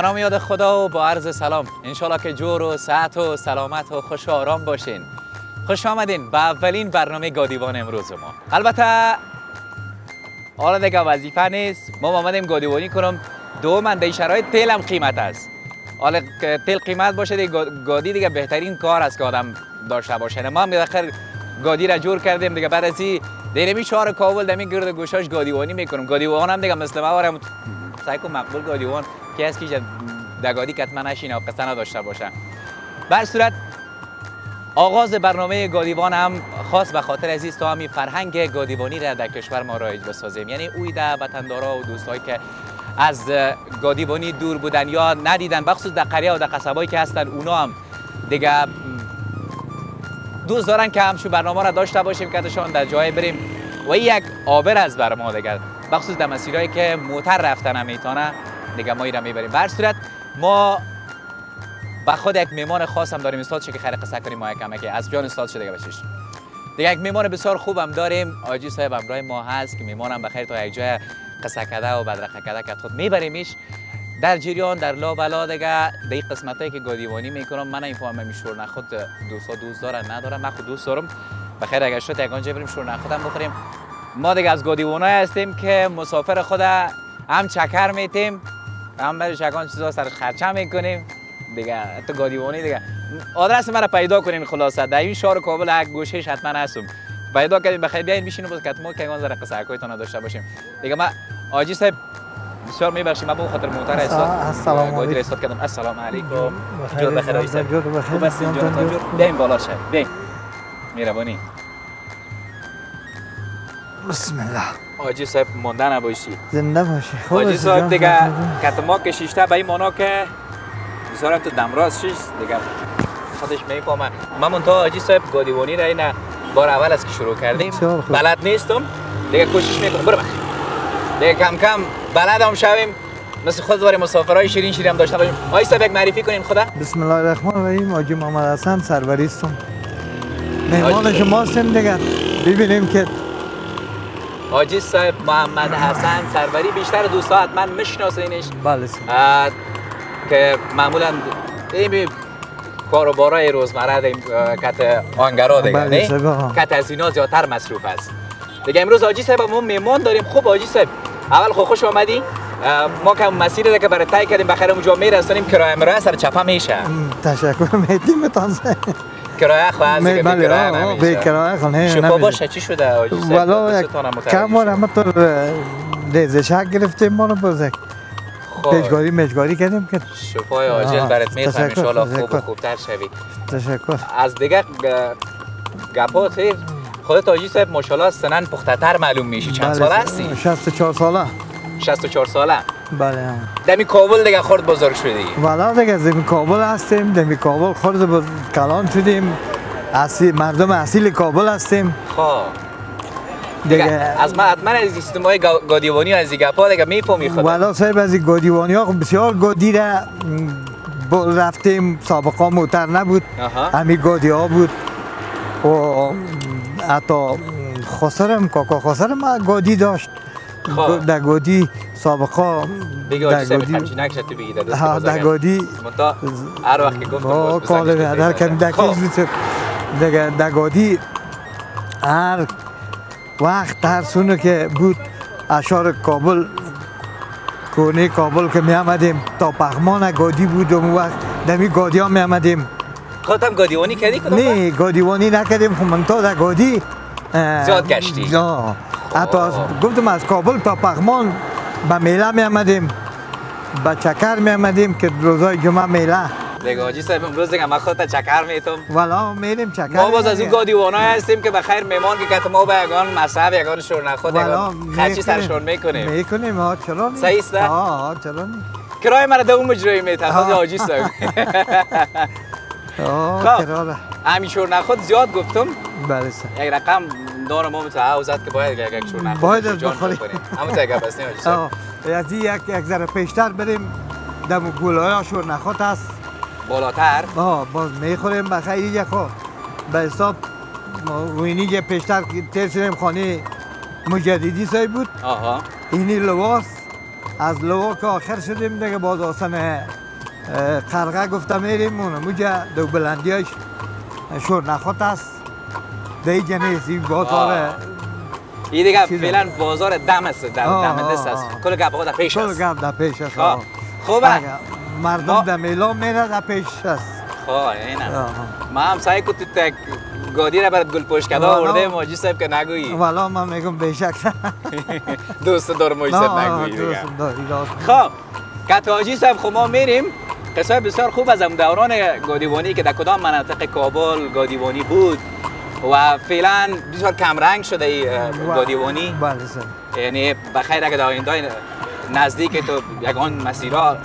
به نام یاد خدا و با عرض سلام، انشالله که جور و صحت و سلامت و خوش و آرام باشین. خوش آمدین به اولین برنامه گادیوان امروز ما. البته حالا دیگه وظیفه نیست، ما آمدیم گادیوانی کنم. دوم در شرایط تیل هم قیمت است. حالا تیل قیمت باشه دیگه گادی دیگه بهترین کار است که آدم داشته باشه. ما هم بالاخره گادی را جور کردیم دیگه، بعد از این دیرمی چهار کابل دمی گرد گوشاش گادیوانی میکنم. گادیوان هم دیگه مثل ما وارم سعی کنم مقبول گادیوان که از که در گادی کتما نشینه و قصه نداشته باشه. بر صورت آغاز برنامه گادیوان هم خاص به خاطر عزیز تا همی فرهنگ گادیوانی را در کشور ما رایج بسازیم، یعنی اوی در وطندارا و دوستایی که از گادیوانی دور بودن یا ندیدن، بخصوص در قریه و در قصبایی که هستن، اونا هم دیگه دوست دارن که همشو برنامه را داشته باشیم که تشان در جای بریم و یک آبر از بر ما دیگر، بخصوص در مسیرهایی که موتر رفتن هم میتونه دیگه ما را میبریم. بر صورت ما با خود یک میمان خاص هم داریم، استاد شو که خیر قصه کنیم ما یکم که از جان استاد شو دیگه بشیش. دیگه یک میمان بسیار خوب هم داریم، آجی صاحب همراه ما هست که میمانم بخیر تا یک جای قصه کده و بدرقه کده که خود میبریمش. در جریان در لا بلا دیگه دقیق قسمتایی که گادیوانی میکنم من این فهمم میشورن خود دوستا دوست دارن ندارم، من خود دوست دارم. بخیر اگه شد یگان جبریم شورن خودم بخوریم. ما دیگه از گادیوانای هستیم که مسافر خود هم چکر میتیم هم برای شکان چیزا سر خرچه میکنیم دیگه. تو گادیوانی دیگه آدرس مرا پیدا کنین، خلاصه در این شهر کابل گوشش حتما هستم، پیدا کنین. بخیر بیاین بشینیم باز کتمو که یگان ذره قصه کویتون داشته باشیم دیگه. من آجی صاحب بسیار میبخشید، من به خاطر محتر استاد کردم. السلام علیکم، جور بخیر آجی، خوب هستین؟ جور تا جور بیاین بالا شد، بیاین میربانی. بسم الله. آجی صاحب مونده نباشی، زنده باشی. آجی صاحب دیگه کتما کشیشته به این مانا که بسیارم تو دمراز شیش دیگه خودش میفهمه. من منطقه آجی صاحب گادیوانی را این بار اول از که شروع کردیم بلد نیستم دیگه، کوشش میکنم برو بخیر دیگه کم کم بلد هم شویم، مثل خود دوباره مسافرهای شیرین شیرین هم داشته باشیم. آجی صاحب یک معرفی کنین خدا. بسم الله الرحمن الرحیم. آجی محمد حسن سروریستم، مهمان شماستیم دیگه. ببینیم که آجی صاحب محمد حسن سروری بیشتر دوستا حتما میشناسینش. بله که معمولا این کاروبارای روزمره دیم کت آنگرا دیگه، نه کت از اینا زیادتر مصروف است دیگه. امروز آجی صاحب ما میمان داریم. خوب آجی صاحب اول خوش آمدی. ما که مسیری که برای تای کردیم بخیر اونجا میرسونیم، کرایه مرا سر چپه میشه. تشکر میتیم تازه کرایه خواهد که کرایه نمیشه. شما باشه چی شده آجی صاحب؟ والا کم ما تو ریزشک گرفتیم، ما رو بزرگ پیشگاری کردیم که شفای عاجل برات میخوام ان شاءالله خوب و خوبتر شوی. تشکر. از دیگه گپات خودت آجی صاحب ماشاءالله سنن پخته‌تر معلوم میشی. چند ساله هستی؟ 64 ساله. 64 ساله. بله. دمی کابل دیگه خورد بزرگ شدی. والا دیگه دمی کابل هستیم، دمی کابل خورد کلان شدیم. اصیل مردم اصیل کابل هستیم. خب دیگه از ما حتما از اجتماع گادیوانی از گپا دیگه میفهمی خدا. والا صاحب از گادیوانی ها بسیار گادی را رفتیم، سابقا موتر نبود، همین گادی ها بود و حتی خسرم کاکا خسرم گادی داشت. در گادی سابقا بگه آجی صاحب خمچی نکشت تو بگی در گادی منطقه هر وقت که گفتم کاله در گادی هر وقت هر سونه که بود اشار کابل کونه کابل که می آمدیم تا پخمان گادی بود. اون وقت دمی گادی ها می آمدیم. خودت هم گادیوانی کردی کدوم؟ نه گادیوانی نکردیم، خب من تا در گادی زیاد گشتی. نه حتی گفتم از کابل تا پخمان به میله می آمدیم، به چکر می آمدیم که روزای جمعه میله. دیگه آجی صاحب امروز دیگه من خودت چکر میتم. والا میریم چکر. ما باز از اون گادیوانای هستیم که بخیر میمان که کت ما به یگان مذهب یگان شور نخود یگان خرچی سرشون میکنیم. میکنیم ها چرا نه؟ صحیح است؟ ها چرا نه؟ کرای مرا دوم مجری میتخاز آجی صاحب. ها کرا. همین شور نخود زیاد گفتم. بله صاحب. یک رقم دور ما متعوزت که باید یک شور نخود. باید جان بخوریم. همون دیگه بس نه آجی صاحب. یعنی یک ذره پیشتر بریم دم گل‌های شور نخود است. بالاتر؟ آه باز میخوریم بخیر یک خواه به حساب اینی که پیشتر تیر شدیم خانه مجددی سای بود. آها اینی لباس از لواک آخر شدیم دیگه، باز آسان قرقه گفته میریم اونم اونجا دو بلندیاش شور نخوت است دیگه نیست. این بازاره این دیگه فعلا بازار دم است، دم دست است، کل گپ در پیش است، کل گپ در پیش است. خوبه مردم در میلان میره در پیش است. خواه این هم ما هم سعی کتو تک گادی را برد گلپوش کده آورده ماجی صاحب که نگویی. والا من میگم بیشک دوست دار ماجی صاحب نگویی. خب کتو حاجی صاحب خب ما میریم. قصه بسیار خوب از هم دوران گادیوانی که در کدام منطقه کابل گادیوانی بود و فعلا بسیار کمرنگ شده این گادیوانی. بله صاحب، یعنی بخیر اگه در آینده نزدیک تو یکان مسیرها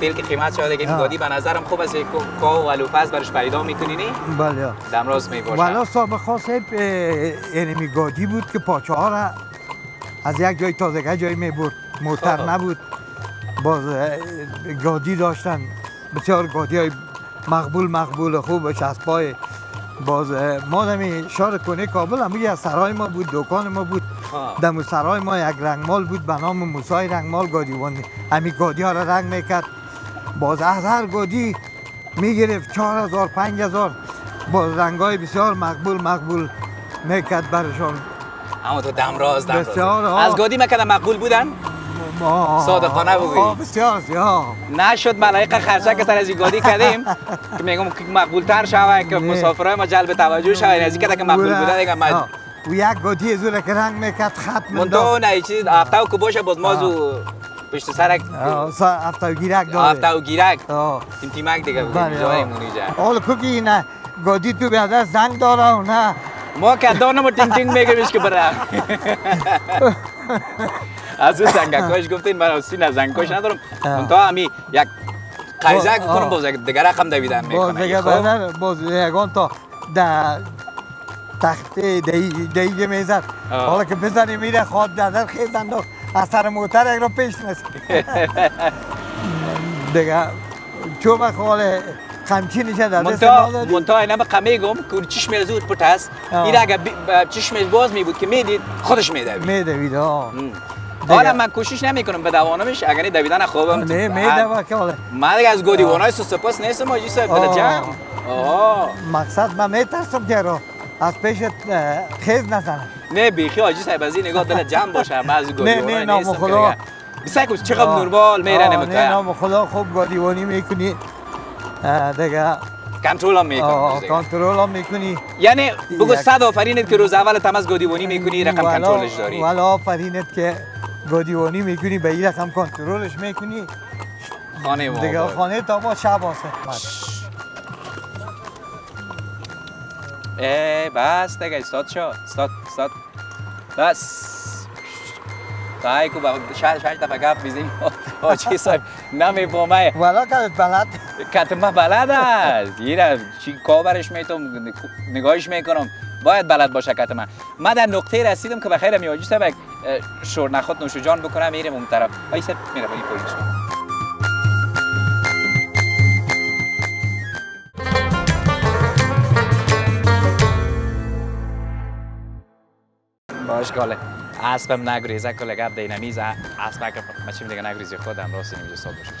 تیل که قیمت شده که گادی به نظرم خوب است، کاه و الوفاز برش پیدا میکنی نی؟ بله دمراز میباشد. والا سابقا صاحب اینمی گادی بود که پاچه ها را از یک جای تازگه جایی میبرد، موتر نبود، باز گادی داشتن بسیار گادی های مقبول خوبش از پای باز ما دمی شار کنه کابل همونی از سرای ما بود، دکان ما بود. دمو سرای ما یک رنگمال بود به نام موسای رنگمال گادیوان، همین گادی ها را رنگ میکرد. باز از هر گادی میگرفت 4000 5000 باز رنگ های بسیار مقبول میکرد برشان. اما تو دمراز از گادی میکردن مقبول بودن؟ صادقانه بگویی. بسیار نشد ملایق خرچه که سر از این گادی کردیم که میگم مقبولتر شوه که مسافرهای ما جلب توجه شوه، این از این که مقبول بودن و یک گادی زور که رنگ میکرد خط مندار منده اونه چیز افتاو که باشه باز مازو پشت سرک افتاو گیرک داره، افتاو گیرک تیمک دیگه بوده جایی مونی جا آل که اینه گادی تو بیاده زنگ داره و نه ما که دانم و تینگ میگرمش که برای از این زنگکاش گفتین من سین از زنگکاش ندارم منطقه همی یک قریزه کنم باز یک دیگه رقم دویدن میکنه باز یکان تا در تخت دیگه میزد حالا که بزنی میره خواد در خیز انداخت از سر موتر یک را پیش نسید دیگه چوب خوال خمچی نشه در دست نازدید منطقه اینم قمه گم که اون چشم زود پرت هست این اگه چشمش باز میبود که میدید خودش میدوید میدوید ها. حالا من کوشش نمیکنم به دوانمش اگر این دویدن خوابم نه میدوید که حالا من دیگه از گادیوانای سوسپاس نیستم آجی صاحب جمع مقصد من میترسم که را از پیشت خیز نزنم. نه بیخی حاجی صاحب از این نگاه دلت جمع باشه من از گادیوانای نیستم. نه نام خدا بسه که چقدر نرمال میرنه متعه. نه نام خدا خوب گادیوانی میکنی دیگه کنترل هم میکنی. کنترل هم میکنی یعنی بگو 100 آفرینت که روز اول تماس گادیوانی میکنی رقم کنترلش داری. والا آفرینت که گادیوانی میکنی به این رقم کنترلش میکنی خانه ما دیگه خانه تا ما شب هست ای بس دیگه استاد شد استاد بس تایی که شاید تا بگم بیزیم آجی صاحب نمیبامه والا کتت بلد کتت ما بلد هست یه چی کابرش میتونم نگاهش میکنم باید بلد باشه کتت من در نقطه رسیدم که بخیر می آجی صاحب شور نخود نوش جان بکنم میرم اون طرف آجی صاحب میره بایی پولیش اشکاله اسبم نگریزه کل گپ دینامیزه اسبم که ما چی میگه نگریزه خودم راست اینجا سال باشه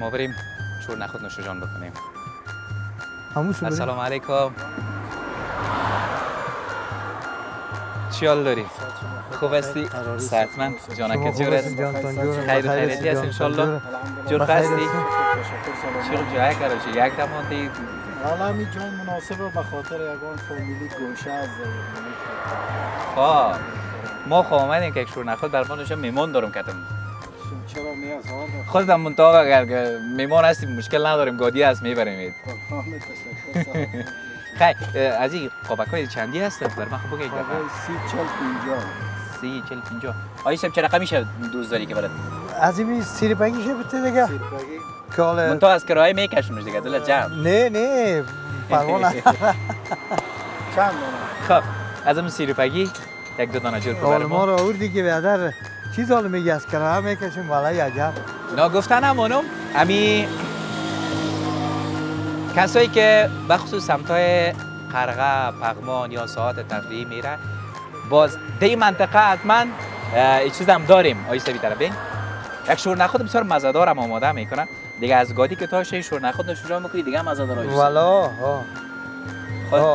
ما بریم شور نخود نوش جان بکنیم. السلام علیکم چیال داری؟ خوب هستی؟ صحتمند جانکت جور هست؟ خیر خیریتی هست انشالله جور هستی؟ چی جای کراچی یک تماتی حالا می جان مناسبه به خاطر یگان فامیلی گوشه از آه ما خو آمدیم که یک شور نخود در پانوشم میمان دارم کتم چرا نیاز حال خودم منطقه اگر میمان هستیم مشکل نداریم گادی هست میبریم خیلی از این قابک های چندی هست در من خب بگه یک دفعه 30 40 50 آیی صاحب چه رقمی شد دوست داری که برد از این 35 شد بوده دیگه منطقه از کرایه میکشمش دیگه دلت جمع نه پروانه چند خب از همون سیروپگی یک دو دانه جور ببرم ما را آوردی که بیادر چیز حالا میگی از کرایه میکشم والا یجب نا گفتن همانم امی کسایی که بخصوص سمتای قرغه، پغمان یا ساعت تفریحی میره باز دی منطقه حتما این چیز هم داریم. آیسته بی طرف ببین یک شورنخود بسیار مزه‌دار هم آماده میکنن دیگه. از گادی که تا شی شورنخود نوشجان میکنی دیگه مزه‌دار آیسته والا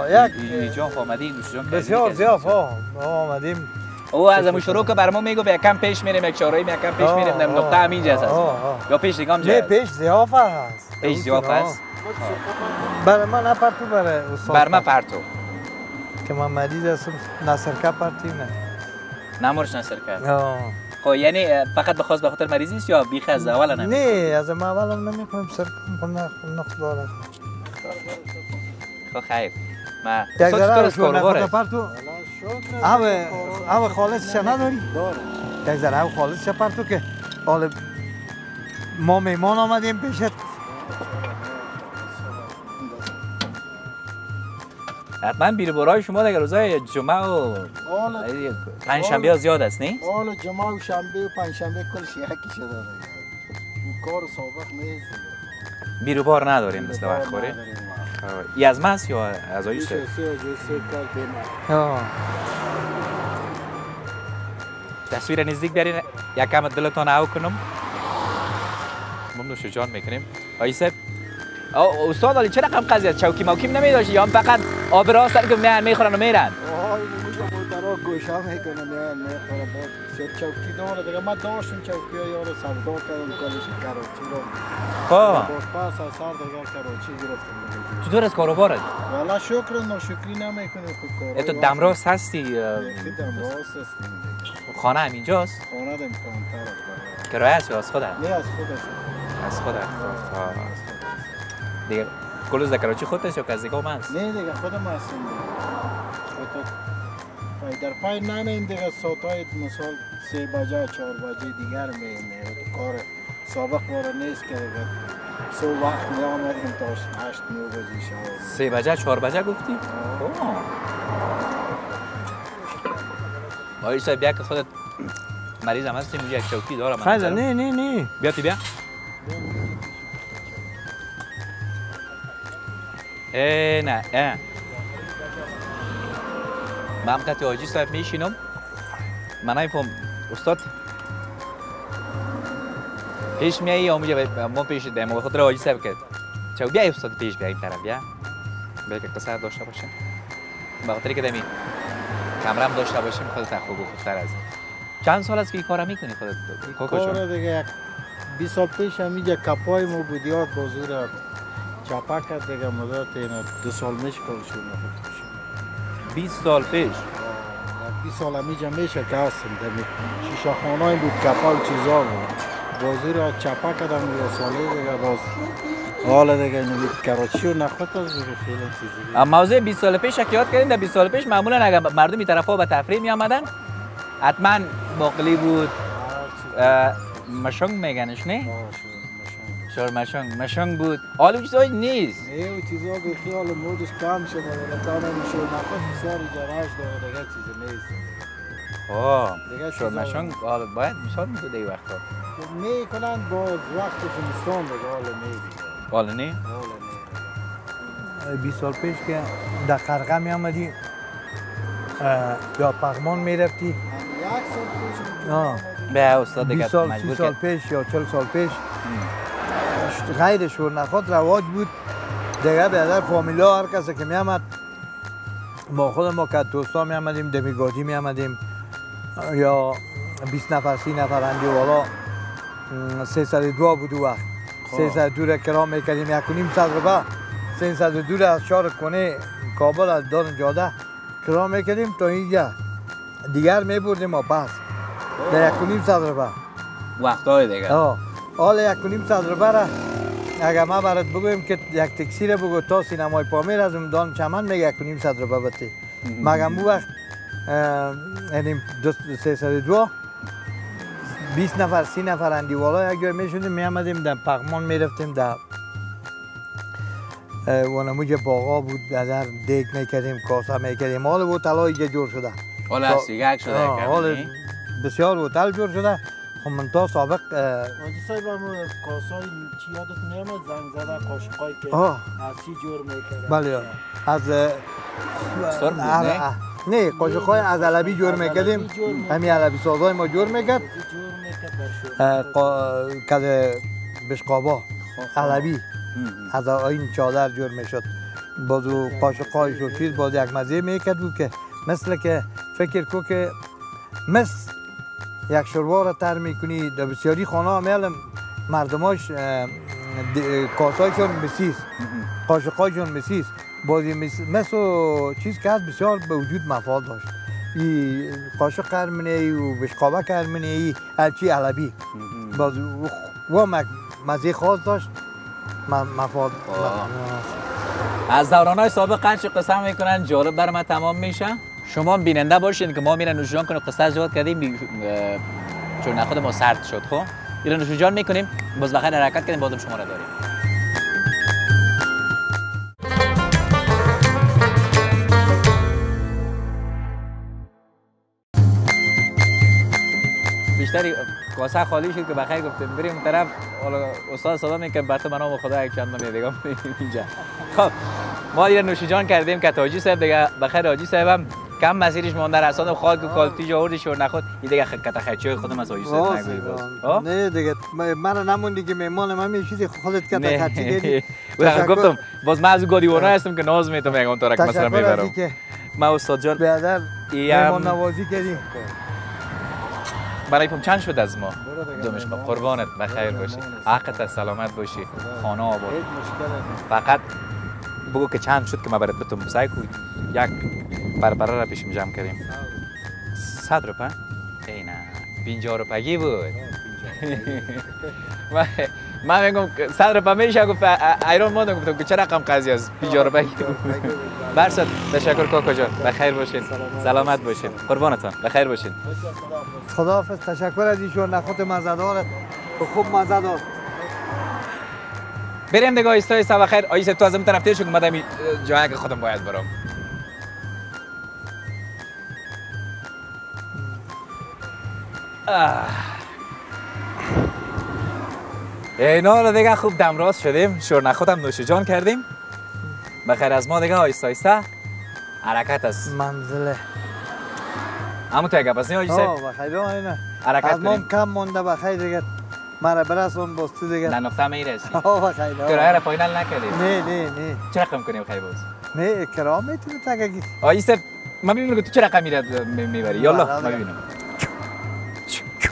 یک اینجا اومدی نوشجان بسیار زیاد اومدیم. او از همون شروع که بر ما میگو یک کم پیش میریم، یک چارایی یک کم پیش میریم، نقطه همینجا هست یا پیش دیگه همجا هست؟ نه پیش زیافه هست، پیش زیافه هست. بر من پرتو بره استاد، بر من پرتو که من مدید هستم نصرکه پرتی نه نمارش نصرکه. خب یعنی فقط بخواست به خاطر مریضی است یا بیخ از اول نمیکنم؟ نه از ما اول هم نمیکنم، سرکه میکنم خدا را. خب خیر ما یک ذره شورنخود پرتو او خالصش نداری؟ داره یک ذره او خالصش پرتو که حال ما میمان آمدیم پیشت. حتما بیربارای شما دیگه روزای جمعه و پنجشنبه ها زیاد است نه؟ حال جمعه و شنبه و پنجشنبه کلش یکیشه داره، کار سابق نیست، بیربار نداریم مثل وقت خوری؟ ای از ماست یا از آیوسته؟ تصویر نزدیک دارین یک کم دلتان او کنم ممنون شجان میکنیم. آیوسته استاد حالی چه رقم قضیه چوکی موکیم نمیداشتی یا هم فقط آب راست که میان میخورن و میرن؟ آهای نمیدونم درها گوشه میکنم میان میخورن با چوکی داره دیگه. من داشتم چوکی های ها رو سردا کردم کالشی کراچی رو خواه باز از سر دیگر کراچی گرفتم. چطور از کاروبارت؟ والا شکر ناشکری نمیکنه خوب کارو. تو دمراست هستی؟ دمراست هستیم. خانه هم اینجاست؟ خانه هم کمتر است. کرایه است یا از خودت؟ نه از خودت. از خودت. دیگه کلوز در کراچی خودت است یا کسی دیگه است؟ نه دیگه خودم هستم. خودت در پای نمیم دیگه ساعت‌های مثلا 3 بجا 4 بجا دیگر میایم. کار سابق ما نیست که سو وقت می آمدیم تا 8-9 بجه شب. 3 بجه 4 بجه گفتی؟ آه ایسای بیا که خودت مریض هم هستی موجه یک چوکی دارم. خیزر نه نه نه بیا تی بیا. ای نه ای من قطع حاجی صاحب میشینم من های فهم استاد پیش میایی یا ما پیش دیم و خاطر حاجی صاحب کرد چاو بیایی استاد پیش بیایی طرف بیا بیا که قصه داشته باشیم بخاطر که دمی کمرم داشته باشیم خودت خوب و خوبتر از چند سال است که این کار میکنی خودت؟ کار دیگه 20 سال پیش همینجا کپای ما بودی ها بازور چپا کرد دیگه مدت اینا 2 سال میشه کارشون نخود کشیم. 20 سال پیش؟ 20 سال همینجا میشه که هستم دمی شیشاخانه های بود کپا و چیزا بود بازی را چپا کردم یا ساله دیگه باز حالا دیگه اینو کراچی و نخوت از دیگه فیلم چیزی موضوع 20 سال پیش حکیات کردیم. در 20 سال پیش معمولا اگر مردم این طرفا به تفریح می آمدن حتما باقلی بود مشنگ میگنش نه؟ شور مشنگ مشنگ بود حالا چیزایی نیست نه و چیزا به خیال مودش کم شده ولی تا نمیشه نخوت بسیار جراش داره دیگه چیزی نیست. آه شور مشنگ حالا باید مثال میده دیگه وقتا می کنند باز وقت زمستان دیگه حالا می حالا نه؟ حالا نه 20 سال پیش که در قرقه می آمدی یا پغمان می رفتی یک سال پیش به استاد دیگه 20 سال پیش یا 40 سال پیش غیر شورنخود رواج بود دیگه به در فامیلا هر کسی که می آمد ما خود ما که دوستا می آمدیم دمیگادی می آمدیم یا 20 نفر 30 نفر اندی والا 302 بود وقت 302 را کرام میکردیم 1.5 صد روبه 302 را از شهر کنه کابل از دان جاده کرام میکردیم تا اینجا دیگر میبردیم ما پس در 1.5 صد روبه وقتهای دیگر. حالا 1.5 صد روبه را اگر ما برات بگویم که یک تکسی را بگو تا سینمای پامیر از اون دان چمن میگه 1.5 صد روبه بتی مگم بو وقت یعنی 302 20 نفر 30 نفر اندی والا یک جای میشدیم میامدیم در پغمان میرفتیم در وانموج باغا بود در دیگ میکردیم کاسه میکردیم حال بوتل هایی جور شده حال از دیگه شده حال بسیار بوتل جور شده. خب من تا سابق حاجی صاحب همون کاسه های چی یادت میامد زنگ زده قاشقایی که از چی جور میکرد؟ بله از سر بود نه؟ نه قاشقای از علبی جور میکردیم، همین علبی سازای ما جور میکرد که بشقابا علبی از این چادر جور میشد، بازو قاشقایش و چیز باز یک مزه میکرد بود که مثل که فکر کو که مس یک شوربا را تر میکنی. در بسیاری خانه ها میلم مردماش کاسایشون مسیس، قاشقایشون مسیس، بازی مس و چیز که از بسیار به وجود مفاد داشت. این قاشق ارمنی و بشقابک ارمنی هرچی علبی باز و مزه خاص داشت مفاد. از دورانهای سابق قنچ قسم میکنن جالب بر من تمام میشه. شما بیننده باشین که ما میره نوشیجان کنیم قصه از جواد کردیم چون نخود ما سرد شد خب ایره نوشیجان میکنیم باز بخیر حرکت کردیم بازم شما را داریم. بیشتری کاسه خالی شد که بخیر گفتیم بریم طرف استاد صدا میکنم برطه منام و خدا یک چند من دیگه اینجا. خب ما ایره نوشیجان کردیم که تاجی صاحب دیگه بخیر حاجی صاحبم کم مسیرش مونده رسان خاک و کالتی جاوردی شور نخود این دیگه کته خچای خودم از آیوسه نگوی باز نه دیگه من نموندی که مهمان من یه چیزی خودت کته خچی دیدی و گفتم باز من از گاریونا هستم که ناز میتم میگم تارک مثلا میبرم ما استاد جان برادر مهمان نوازی کردیم برای پم چند شد از ما دومش قربانت بخیر باشی عقلت سلامت باشی خانه آباد فقط بگو که چند شد که ما برات بتم بسای کو یک بربره را پیشم جمع کردیم 100 روپیه اینا 50 روپیه بود ما میگم 100 روپیه میشه گفت ایران ما گفتم که چه رقم قضیه است 50 روپیه برصد تشکر کاکا جان بخیر باشین سلامت باشین قربانتان بخیر باشین خداحافظ تشکر از ایشون نخوت مزدارت خوب مزدار بریم دیگه ایستای سوا خیر آیسه تو از این طرف تیرش اومدم جایی که خودم باید برام اینا رو دیگه خوب دمراز شدیم شور نخودم نوشیجان کردیم بخیر از ما دیگه آیسته آیسته حرکت از منزله همون تو اگه پس نیم آیسته بخیر آینه از ما کم مونده بخیر دیگه مرا برسون باز تو دیگه نه نقطه همه ای رسی بخیر کرایه را فاینل نکردیم نه چه رقم کنیم خیلی باز نه کرایه میتونه تکه گید آیسته من ببینم که تو چه رقم میبری یالله ما ببینم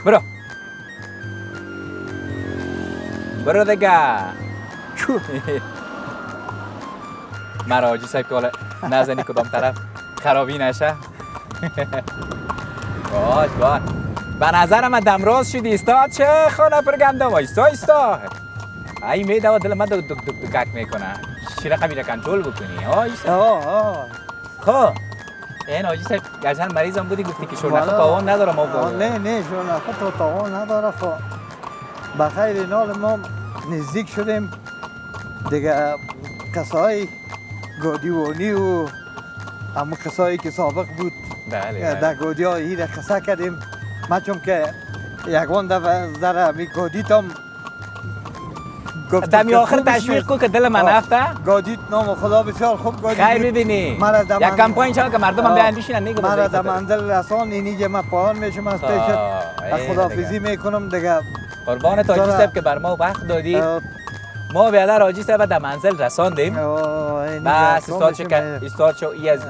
برو برو دیگه مرا حاجی صاحب که حالا نزنی کدام طرف خرابی نشه باش باش به نظر من دمراز شدی ایستا چه خانه پر گندم ایستا ایستا ای میده و دل من دک دک دک میکنه شیره قبیره کنترل بکنی آه خب این حاجی صاحب گرچه مریضم بودی گفتی که شورنخه تاوان نداره ما بودم نه شورنخه تاوان نداره خب بخیر اینال ما نزدیک شدیم دیگه کسایی گادیوانی و همون کسایی که سابق بود در گادی هایی در قصه کردیم من چون که یکوان در همی گادیت هم دمی آخر تشویق کو که دل من افته گادیت نام خدا بسیار خوب گادیت خیر ببینی یک کمپاین چه که مردم هم بیاندیشین نگه بزرگ مرا در منزل رسان اینی که من پاهان میشم از پیشت خدافیزی میکنم دیگه قربان تاجی صاحب که بر ما وقت دادی ما بیادر حاجی صاحب در منزل رساندیم بس استاد شو ای از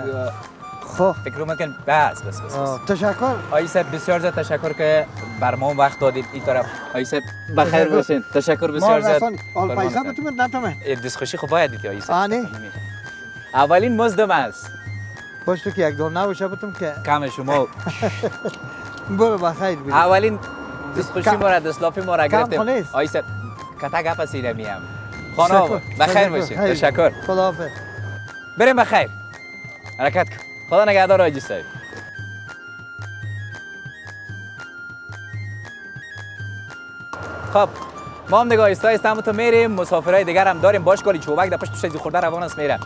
فکر ممکن بس تشکر حاجی صاحب بسیار زیاد تشکر که بر ما وقت دادید این طرف حاجی صاحب بخیر باشین تشکر بسیار زیاد ما رسان پیسه بتونید نتومه دستخوشی خوب باید دیدی حاجی صاحب اولین مزدم است باش تو که یک دور نباشه بتون که کم شما برو بخیر بیدید اولین دستخوشی ما را دستلافی ما را گرفتیم حاجی صاحب کتا گپ از اینه میم خانه آباد بخیر باشید تشکر خداحافظ بریم بخیر حرکت کن خدا نگهدار حاجی صاحب خب ما هم دیگه آیسته آیسته همون تو میریم مسافرهای دیگر هم داریم باش کاری چوبک در پشت چیزی خورده روان است میره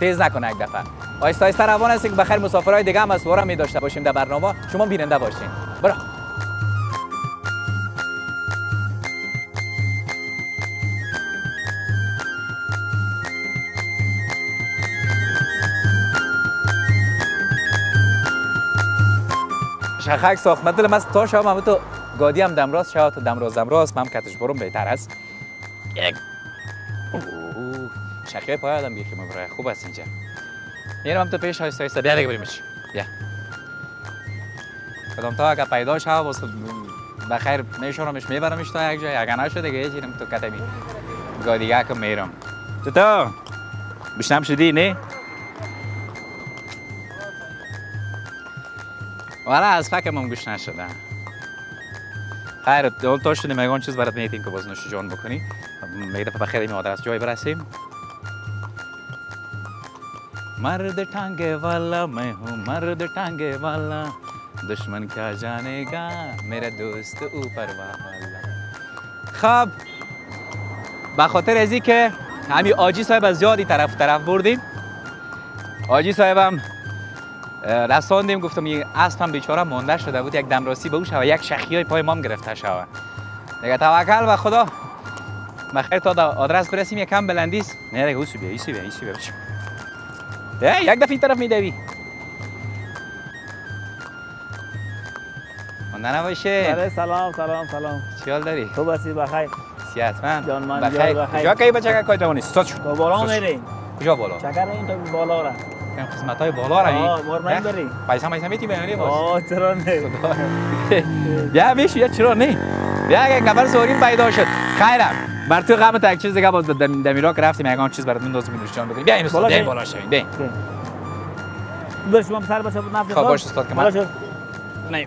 تیز نکنه یک دفعه آیسته آیسته روان است که بخیر مسافرهای دیگه هم از وارا میداشته باشیم در برنامه شما بیننده باشین برو شخک ساخت مدل ماست تا شام هم تو گادی هم دمراز شاد تا دمراز من کتش برم بهتر است. یک شخک پای آدم بیخیم برای خوب است اینجا. میرم هم تو پیش های سایسته بیا دیگه بریمش. بیا. کدام تا اگه پیدا شد واسه بخیر میشورمش میبرمش تا یک جای اگه نشد دیگه یجیرم تو کتمی گادیگا که میرم. تو تا بشنم شدی نه؟ والا از فکرم گوش نشده. خیر اول تو شدی میگن چیز برات میتین که باز نوش جان بکنی. میگه دفعه بخیر این آدرس جای برسیم. مرد ٹھانگے والا میں ہوں مرد ٹھانگے والا دشمن کیا جانے گا میرا دوست اوپر والا. خب به خاطر ازی که همین آجی صاحب از زیادی طرف بردیم آجی صاحبم رساندیم گفتم این اسبم بیچاره مانده شده بود یک دمراسی به او شوه یک شخیای پای مام گرفته شوه دیگه توکل به خدا بخیر تا آدرس برسیم یکم بلندی است نه دیگه اوسو بیا ایسی بیا ایسی بیا ده یک دفعه این طرف میدوی مانده نباشه بله سلام چی حال داری؟ تو بسی بخیر سیعتمند بخیر کجا که این بچه که کجا نیست؟ ساچ تو بالا میریم کجا بالا؟ چکر این تا بالا را کم خدمت های بالا را آه مرمین داری؟ پیسه میتی بیانی باش آه چرا نه بیا میشو یا چرا نه بیا اگه کبر سوریم پیدا شد خیرم بر تو غم تا یک چیز دیگه باز دمیرا که رفتیم اگه آن چیز برات میندازم این جان بگیریم بیا این استاد بیا بالا شوید بیا بذار شما سر باشه بود نفت خب باش استاد که من نه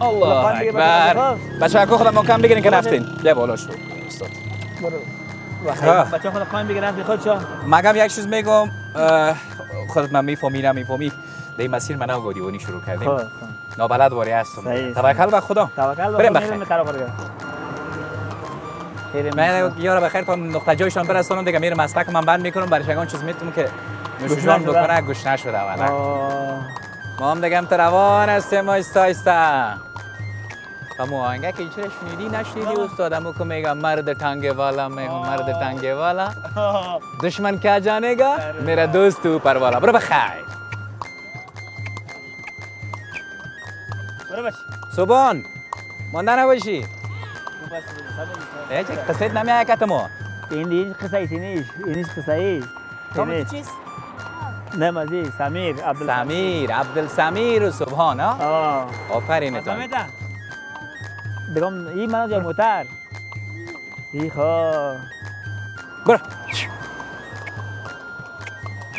الله اکبر بچه‌ها خودم ما کم بگیرین که رفتین بیا بالا شو استاد برو بچه‌ها خودم کم بگیرن رفتین خودشا مگم یک چیز میگم خودت من میفهمی در این مسیر منو گادیونی شروع کردیم نابلد واری هستم توکل بر خدا بریم بخیر من یارا بخیر تا نقطه جایشان برسانم دیگه میرم از من بند میکنم برای شگان چیز میتونم که نوشجان بکنه گوش نشده اولا ما هم دیگه هم تو روان هستیم آیستا همو آهنگه که چرا شنیدی نشنیدی استادمو که میگم مرد ٹھانگے والا میں ہوں مرد ٹھانگے والا دشمن کیا جانے گا میرا دوست اوپر والا برو بخیر برو بچ سبحان مانده نباشی ایچه قصه ایت نمی آیا کتمو؟ این قصه ایت اینیش قصه ایت کامل چیز؟ نه مزید سمیر عبدالسمیر و سبحان ها؟ آفرینتون بگم این منو جای موتر ای خواه برو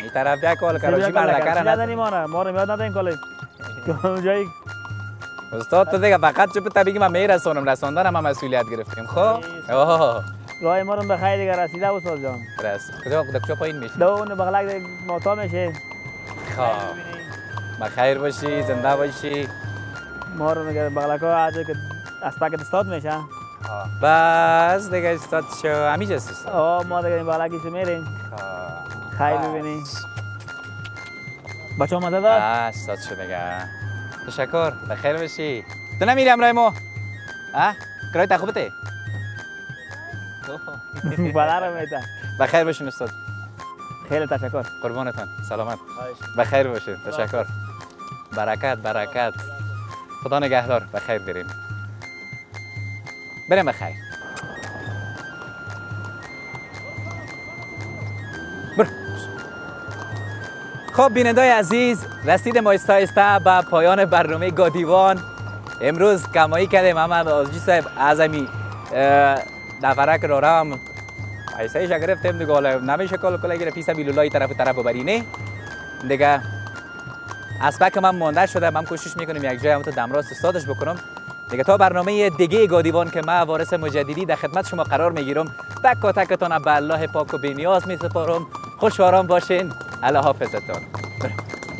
این طرف بیا کال کراجی برده کرن ندنی ما رو میاد نداریم کالی کامجایی استاد تو دیگه فقط چپ طبیعی من میرسونم رساندنم هم مسئولیت گرفتیم خب راه ما رو بخیر دیگه رسیده استاد جان کجا پایین میشه دو اون بغلک ماتا میشه خب بخیر باشی زنده باشی ما رو میگه بغلک ها هر که از پاکت استاد میشه بس دیگه استاد شو همیشه است ما دیگه این بغلکیشو میریم خیر ببینیم بچه ها مزه داد استاد شو دیگه تشکر بخیر بشی تو نمیری همراه ما کرای تخوبته بلارم ایتا بخیر باشین استاد خیلی تشکر قربانتان سلامت بخیر باشین تشکر برکت خدا نگهدار بخیر بریم بخیر خب بینندای عزیز رسیدیم آیسته به پایان برنامه گادیوان امروز کمایی کردیم اما آجی صاحب اعظمی نفرک را هم پیسه ایش گرفتیم دیگه حالا نمیشه کال کلا گیره پیسه بیلولای طرف ببرینه دیگه از پک من مانده شده من کوشش میکنیم یک جای همون تو دمراست استادش بکنم دیگه تا برنامه دیگه گادیوان که من وارث مجددی در خدمت شما قرار میگیرم تک و تکتان به الله پاک و بی نیاز میسپارم خوش و آرام باشین الله حافظتان.